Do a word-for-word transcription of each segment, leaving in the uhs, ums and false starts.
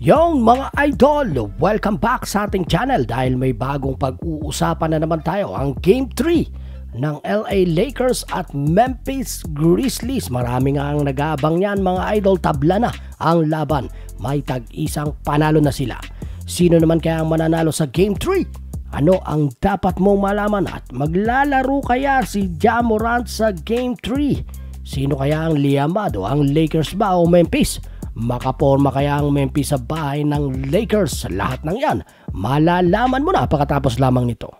Yung mga idol, welcome back sa ating channel dahil may bagong pag-uusapan na naman tayo, ang Game three ng L A Lakers at Memphis Grizzlies. Marami nga ang nag-aabang yan mga idol, tabla na ang laban, may tag-isang panalo na sila. Sino naman kaya ang mananalo sa Game three? Ano ang dapat mong malaman at maglalaro kaya si Ja Morant sa Game three? Sino kaya ang liamado, ang Lakers ba o Memphis? Makaporma kaya ang Memphis sa bahay ng Lakers? Sa lahat ng yan, malalaman mo na pagkatapos lamang nito.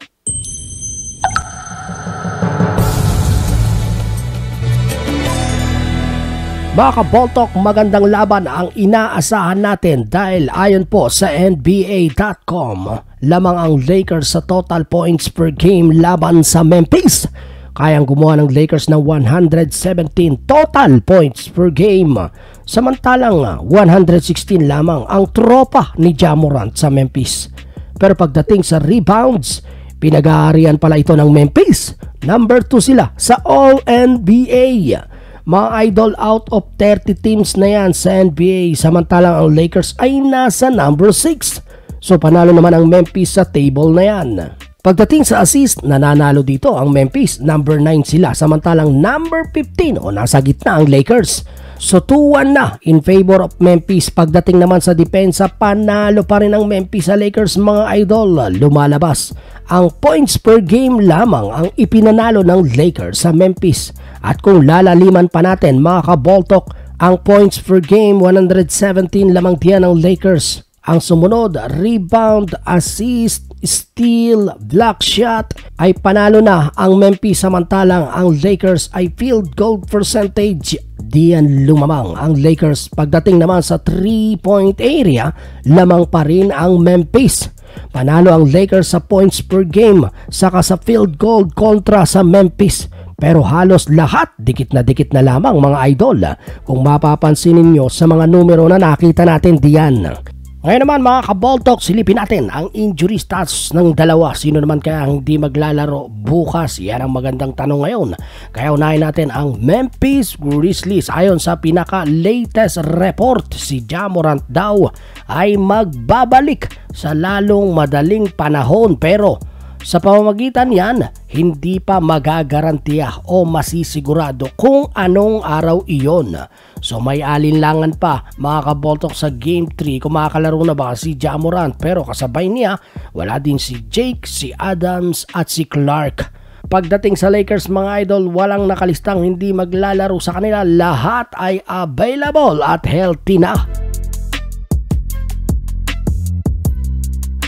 Mga kaboltok, magandang laban ang inaasahan natin dahil ayon po sa N B A dot com, lamang ang Lakers sa total points per game laban sa Memphis. Kayang gumawa ng Lakers ng one hundred seventeen total points per game, samantalang one hundred sixteen lamang ang tropa ni Ja Morant sa Memphis. Pero pagdating sa rebounds, pinag-aarian pala ito ng Memphis. Number two sila sa All N B A. Mga idol, out of thirty teams na yan sa N B A, samantalang ang Lakers ay nasa number six. So panalo naman ang Memphis sa table na yan. Pagdating sa assist, nananalo dito ang Memphis, number nine sila, samantalang number fifteen o nasa gitna ang Lakers. So two one na in favor of Memphis. Pagdating naman sa depensa, panalo pa rin ang Memphis sa Lakers mga idol. Lumalabas ang points per game lamang ang ipinanalo ng Lakers sa Memphis. At kung lalaliman pa natin mga kaboltok, ang points per game one hundred seventeen lamang diyan ng Lakers. Ang sumunod, rebound, assist, steal, block shot ay panalo na ang Memphis, samantalang ang Lakers ay field goal percentage, diyan lumamang ang Lakers. Pagdating naman sa three point area, lamang pa rin ang Memphis. Panalo ang Lakers sa points per game saka sa field goal kontra sa Memphis. Pero halos lahat, dikit na dikit na lamang mga idol kung mapapansin ninyo sa mga numero na nakita natin diyan. Ngayon naman mga kaboltok, silipin natin ang injury stats ng dalawa. Sino naman kaya ang hindi maglalaro bukas? Yan ang magandang tanong ngayon. Kaya unahin natin ang Memphis Grizzlies. Ayon sa pinaka-latest report, si Ja Morant daw ay magbabalik sa lalong madaling panahon. Pero sa pamamagitan yan, hindi pa magagarantiya o masisigurado kung anong araw iyon. So may alinlangan pa mga kaboltok sa Game three kung makakalaro na ba si Ja Morant. Pero kasabay niya, wala din si Jake, si Adams at si Clark. Pagdating sa Lakers mga idol, walang nakalistang hindi maglalaro sa kanila. Lahat ay available at healthy na.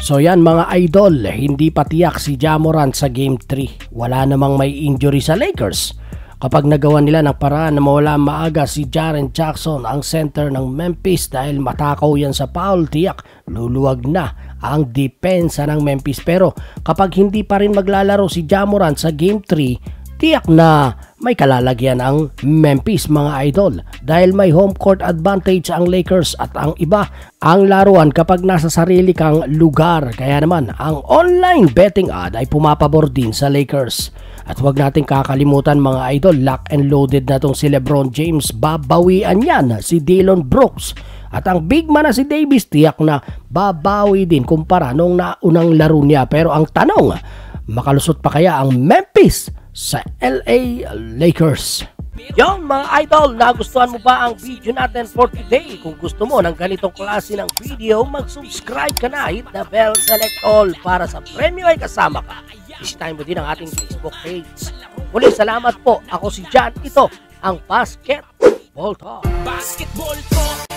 So yan mga idol, hindi pa tiyak si Ja Morant sa Game three. Wala namang may injury sa Lakers. Kapag nagawa nila ng paraan na mawala maaga si Jaren Jackson, ang center ng Memphis, dahil matakaw yan sa Paul, tiyak luluwag na ang depensa ng Memphis. Pero kapag hindi pa rin maglalaro si Ja Morant sa Game three, tiyak na may kalalagyan ang Memphis mga idol dahil may home court advantage ang Lakers at ang iba ang laruan kapag nasa sarili kang lugar. Kaya naman ang online betting ad ay pumapabor din sa Lakers. At huwag nating kakalimutan mga idol, lock and loaded na tong si Lebron James, babawian yan si Dylan Brooks. At ang big man na si Davis, tiyak na babawi din kumpara nung naunang laro niya. Pero ang tanong, makalusot pa kaya ang Memphis sa L A Lakers? Yung mga idol, nagustuhan mo ba ang video natin for today? Kung gusto mo ng ganitong klase ng video, mag-subscribe ka na, hit na bell, select all para sa premyo ay kasama ka. Isitahin mo din ang ating Facebook page. Muli, salamat po. Ako si John. Ito ang Basketball Talk. Basketball Talk.